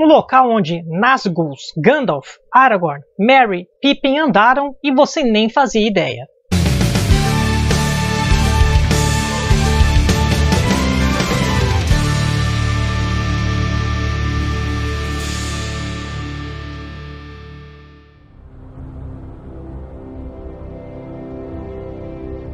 Um local onde Nazgûl, Gandalf, Aragorn, Merry, Pippin andaram e você nem fazia ideia.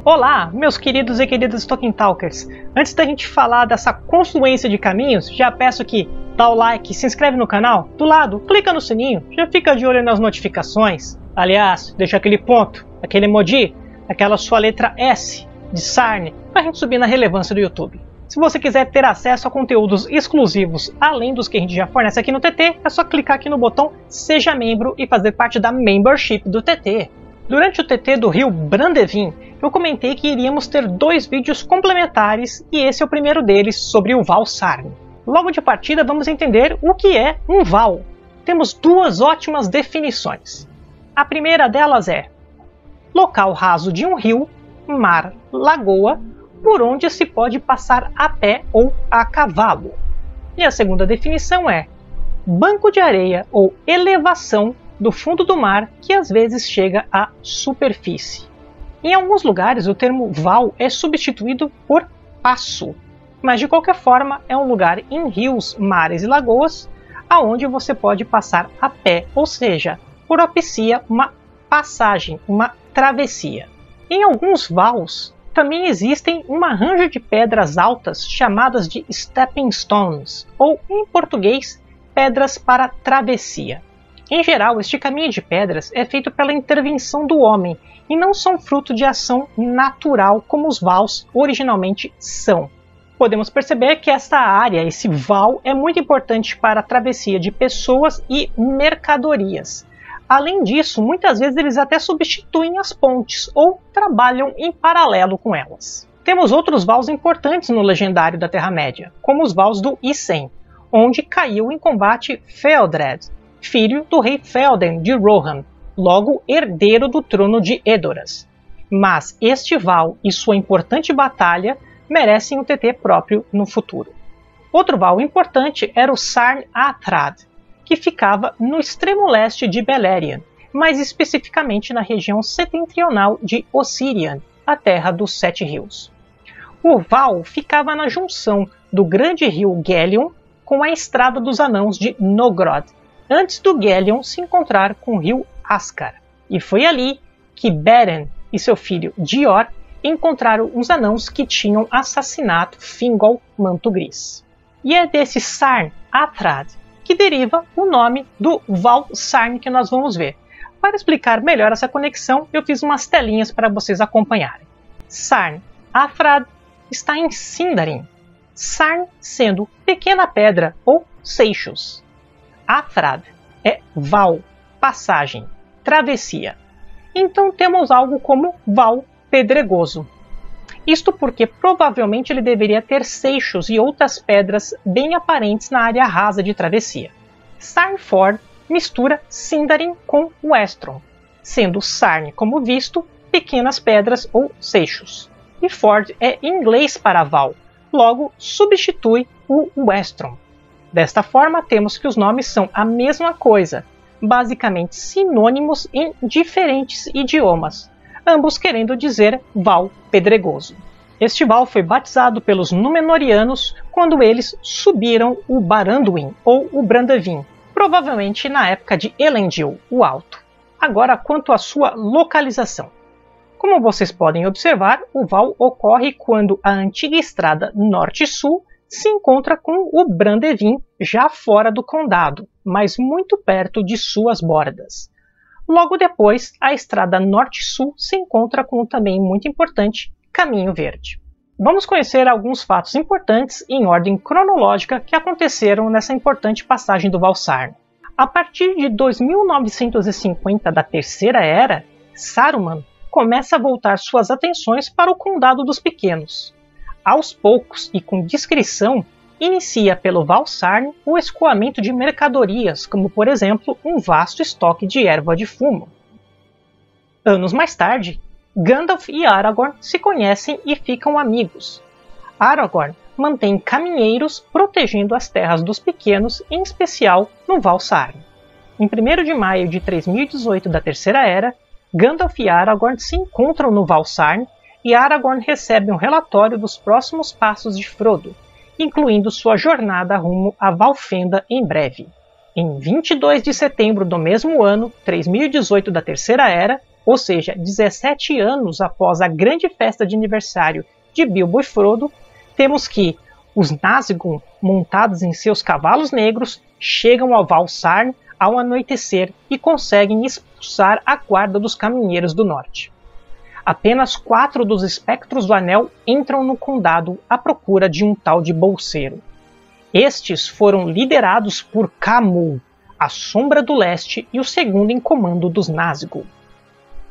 Olá, meus queridos e queridas Tolkien Talkers! Antes da gente falar dessa confluência de caminhos, já peço que dá o like, se inscreve no canal, do lado, clica no sininho, já fica de olho nas notificações. Aliás, deixa aquele ponto, aquele emoji, aquela sua letra S de Sarn, pra gente subir na relevância do YouTube. Se você quiser ter acesso a conteúdos exclusivos, além dos que a gente já fornece aqui no TT, é só clicar aqui no botão Seja Membro e fazer parte da Membership do TT. Durante o TT do Rio Brandevin, eu comentei que iríamos ter dois vídeos complementares e esse é o primeiro deles sobre o Vau Sarn. Logo de partida vamos entender o que é um Vau. Temos duas ótimas definições. A primeira delas é local raso de um rio, mar, lagoa, por onde se pode passar a pé ou a cavalo. E a segunda definição é banco de areia ou elevação do fundo do mar que às vezes chega à superfície. Em alguns lugares o termo Vau é substituído por passo, mas de qualquer forma é um lugar em rios, mares e lagoas aonde você pode passar a pé, ou seja, propicia uma passagem, uma travessia. Em alguns Vaus também existem uma ranja de pedras altas chamadas de stepping stones, ou em português, pedras para travessia. Em geral, este caminho de pedras é feito pela intervenção do homem e não são fruto de ação natural como os Vaus originalmente são. Podemos perceber que esta área, esse Vau, é muito importante para a travessia de pessoas e mercadorias. Além disso, muitas vezes eles até substituem as pontes ou trabalham em paralelo com elas. Temos outros Vaus importantes no legendário da Terra-média, como os Vaus do Isen, onde caiu em combate Théodred, filho do rei Théoden de Rohan, logo herdeiro do trono de Edoras. Mas este Vau e sua importante batalha merecem um TT próprio no futuro. Outro Vau importante era o Sarn-Athrad, que ficava no extremo leste de Beleriand, mais especificamente na região setentrional de Ossirian, a terra dos Sete Rios. O Vau ficava na junção do grande rio Gelion com a estrada dos anãos de Nogrod, antes do Gelion se encontrar com o rio Ascar. E foi ali que Beren e seu filho Dior encontraram os anãos que tinham assassinado Fingol-Manto Gris. E é desse Sarn-Athrad que deriva o nome do Vau Sarn que nós vamos ver. Para explicar melhor essa conexão, eu fiz umas telinhas para vocês acompanharem. Sarn-Athrad está em Sindarin, Sarn sendo pequena pedra ou seixos. Athrad é Vau, passagem, travessia. Então temos algo como Vau pedregoso. Isto porque provavelmente ele deveria ter seixos e outras pedras bem aparentes na área rasa de travessia. Sarn Ford mistura Sindarin com Westron, sendo Sarn, como visto, pequenas pedras ou seixos. E Ford é inglês para Vau, logo substitui o Westron. Desta forma, temos que os nomes são a mesma coisa, basicamente sinônimos em diferentes idiomas, ambos querendo dizer Vau pedregoso. Este Vau foi batizado pelos Númenóreanos quando eles subiram o Baranduin, ou o Brandevin, provavelmente na época de Elendil, o Alto. Agora, quanto à sua localização. Como vocês podem observar, o Vau ocorre quando a antiga estrada norte-sul se encontra com o Brandevin já fora do Condado, mas muito perto de suas bordas. Logo depois, a estrada norte-sul se encontra com o também muito importante Caminho Verde. Vamos conhecer alguns fatos importantes em ordem cronológica que aconteceram nessa importante passagem do Vau Sarn. A partir de 2950 da Terceira Era, Saruman começa a voltar suas atenções para o Condado dos Pequenos. Aos poucos e com discrição, inicia pelo Vau Sarn o escoamento de mercadorias, como por exemplo um vasto estoque de erva de fumo. Anos mais tarde, Gandalf e Aragorn se conhecem e ficam amigos. Aragorn mantém caminheiros protegendo as terras dos pequenos, em especial no Vau Sarn. Em 1º de maio de 3018 da Terceira Era, Gandalf e Aragorn se encontram no Vau Sarn e Aragorn recebe um relatório dos próximos passos de Frodo, incluindo sua jornada rumo a Valfenda em breve. Em 22 de setembro do mesmo ano, 3018 da Terceira Era, ou seja, 17 anos após a grande festa de aniversário de Bilbo e Frodo, temos que os Nazgûl, montados em seus cavalos negros, chegam ao Vau Sarn ao anoitecer e conseguem expulsar a guarda dos Caminheiros do Norte. Apenas 4 dos espectros do anel entram no condado à procura de um tal de bolseiro. Estes foram liderados por Camul, a sombra do leste e o segundo em comando dos Nazgûl.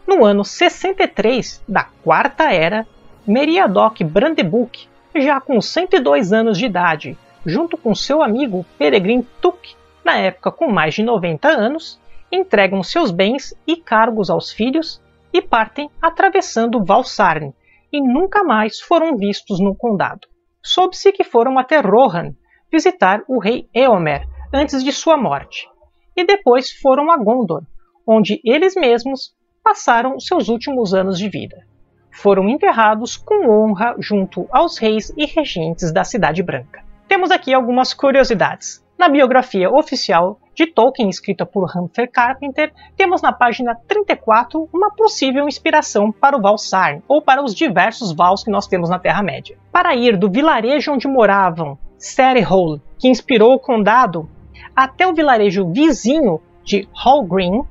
No ano 63 da Quarta Era, Meriadoc Brandebuc, já com 102 anos de idade, junto com seu amigo Peregrin Tuk, na época com mais de 90 anos, entregam seus bens e cargos aos filhos e partem atravessando Vau Sarn, e nunca mais foram vistos no condado. Soube-se que foram até Rohan visitar o rei Eomer antes de sua morte, e depois foram a Gondor, onde eles mesmos passaram seus últimos anos de vida. Foram enterrados com honra junto aos reis e regentes da Cidade Branca. Temos aqui algumas curiosidades. Na biografia oficial de Tolkien, escrita por Humphrey Carpenter, temos na página 34 uma possível inspiração para o Vau Sarn, ou para os diversos Vaus que nós temos na Terra-média. Para ir do vilarejo onde moravam Serihol, que inspirou o condado, até o vilarejo vizinho de Holgreen,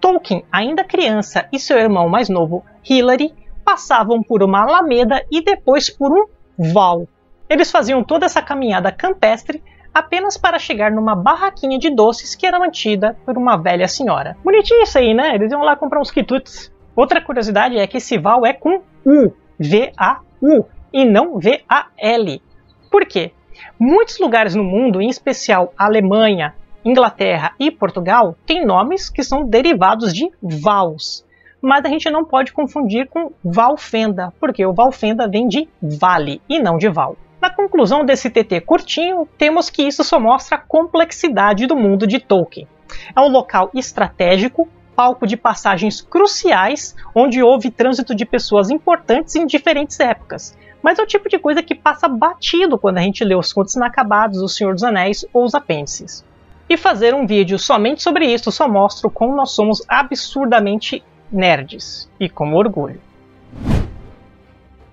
Tolkien, ainda criança, e seu irmão mais novo, Hilary, passavam por uma alameda e depois por um Val. Eles faziam toda essa caminhada campestre apenas para chegar numa barraquinha de doces que era mantida por uma velha senhora. Bonitinho isso aí, né? Eles iam lá comprar uns quitutes. Outra curiosidade é que esse Val é com U, V-A-U, e não V-A-L. Por quê? Muitos lugares no mundo, em especial a Alemanha, Inglaterra e Portugal, têm nomes que são derivados de Vals. Mas a gente não pode confundir com Valfenda, porque o Valfenda vem de vale e não de Val. Na conclusão desse TT curtinho, temos que isso só mostra a complexidade do mundo de Tolkien. É um local estratégico, palco de passagens cruciais, onde houve trânsito de pessoas importantes em diferentes épocas. Mas é o tipo de coisa que passa batido quando a gente lê os Contos Inacabados, O Senhor dos Anéis ou os apêndices. E fazer um vídeo somente sobre isso só mostra o como nós somos absurdamente nerds. E com orgulho.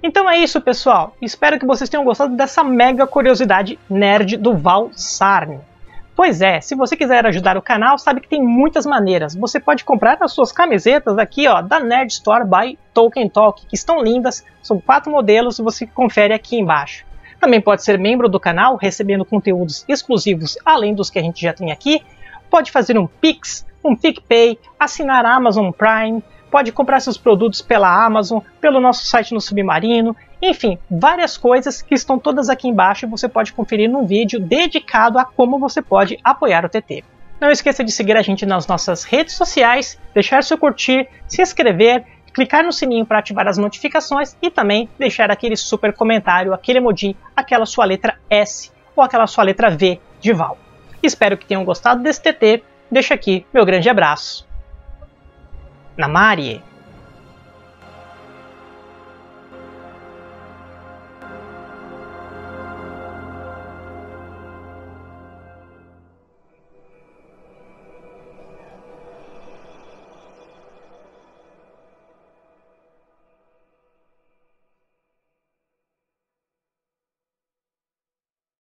Então é isso, pessoal. Espero que vocês tenham gostado dessa mega curiosidade nerd do Vau Sarn. Pois é, se você quiser ajudar o canal, sabe que tem muitas maneiras. Você pode comprar as suas camisetas aqui, ó, da Nerd Store by Tolkien Talk, que estão lindas. São 4 modelos, você confere aqui embaixo. Também pode ser membro do canal, recebendo conteúdos exclusivos além dos que a gente já tem aqui. Pode fazer um Pix, um PicPay, assinar a Amazon Prime. Pode comprar seus produtos pela Amazon, pelo nosso site no Submarino, enfim, várias coisas que estão todas aqui embaixo e você pode conferir num vídeo dedicado a como você pode apoiar o TT. Não esqueça de seguir a gente nas nossas redes sociais, deixar seu curtir, se inscrever, clicar no sininho para ativar as notificações e também deixar aquele super comentário, aquele emoji, aquela sua letra S ou aquela sua letra V de Val. Espero que tenham gostado desse TT, deixo aqui meu grande abraço. Namari.